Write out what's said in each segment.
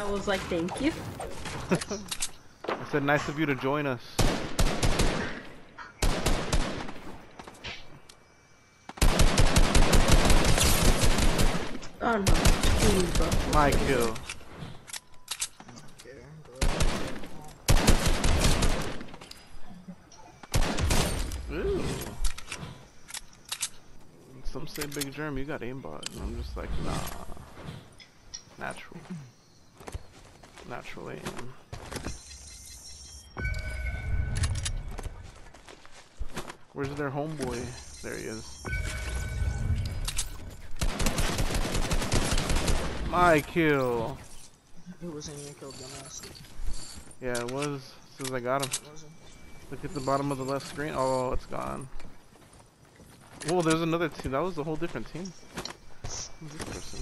I was like, thank you. I said, nice of you to join us. Oh no, please, bro. My kill. Ooh. Some say Big Germ, you got aimbot, and I'm just like, nah. Natural. Natural aim. Where's their homeboy? There he is. My kill. It wasn't your kill, dumbass. Yeah, it was. As soon as I got him. Look at the bottom of the left screen. Oh, it's gone. Oh, there's another team. That was a whole different team. Who's this person?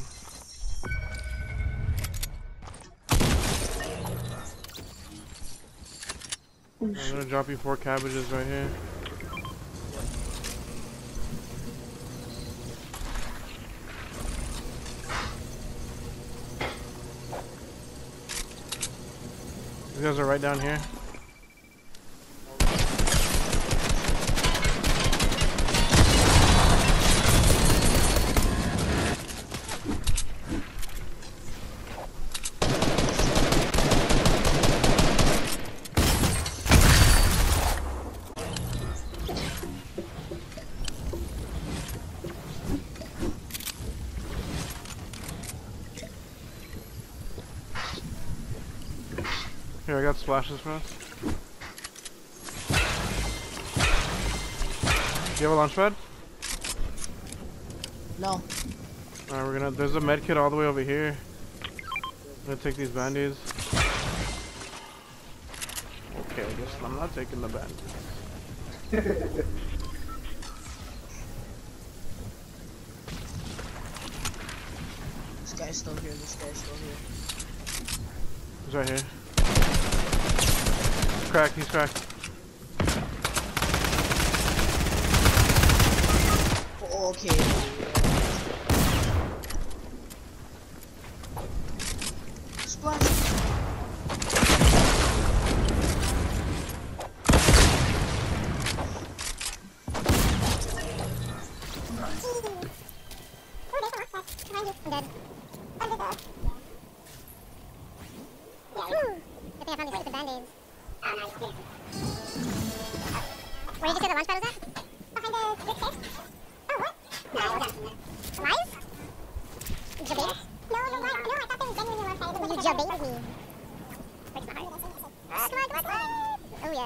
I'm gonna drop you 4 cabbages right here. These guys are right down here. Here, I got splashes for us. Do you have a launch pad? No. Alright, we're gonna. There's a med kit all the way over here. I'm gonna take these band-aids. Okay, I guess I'm not taking the band-aids. This guy's still here, this guy's still here. He's right here. Cracked, he's cracked. Oh, okay. Splash. Where did you say the launch pad was at? Behind the brick stairs. Oh, what? No. Lies? Jabez? No, I thought they were genuinely launch pad. Well, you Jabez me. Breaks my heart. Slug. Oh, yeah.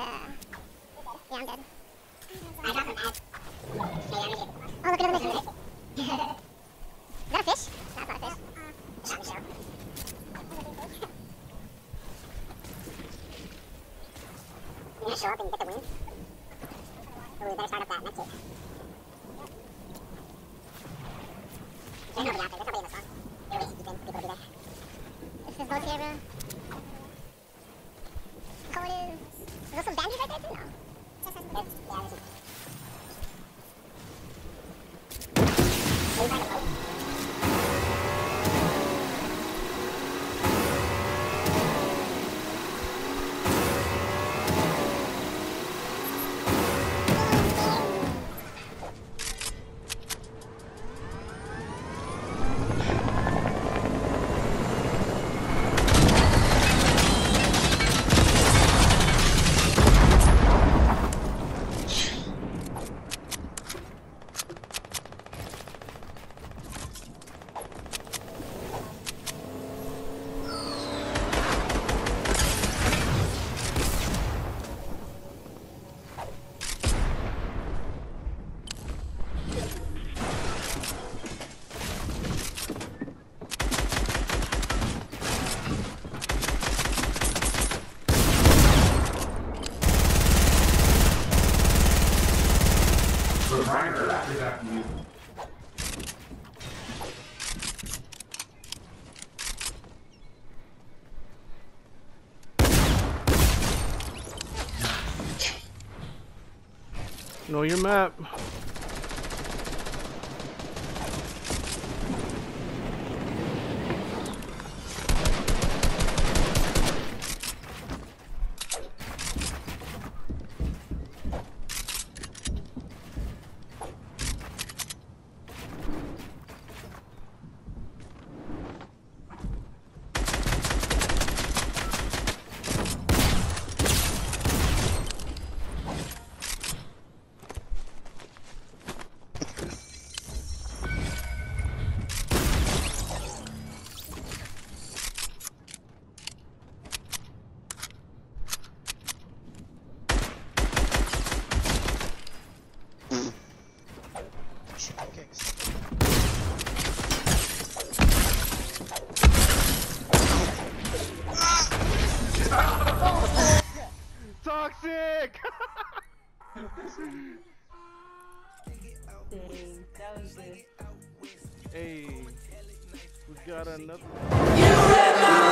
Yeah, I'm dead. I dropped an ad. Oh, look at another fish. Is that a fish? No, it's not a fish. Shot in the show. You just show up and get the win? Ooh, we better start up that medkit. There's nobody out there, there's nobody in the song. You're wasting people, people will be there. This is both here, bro. Cold is... There's some bandits right there too? No. Yeah, there's some. Are you trying to fight? Know your map. Dang, that was good. Hey, we got another.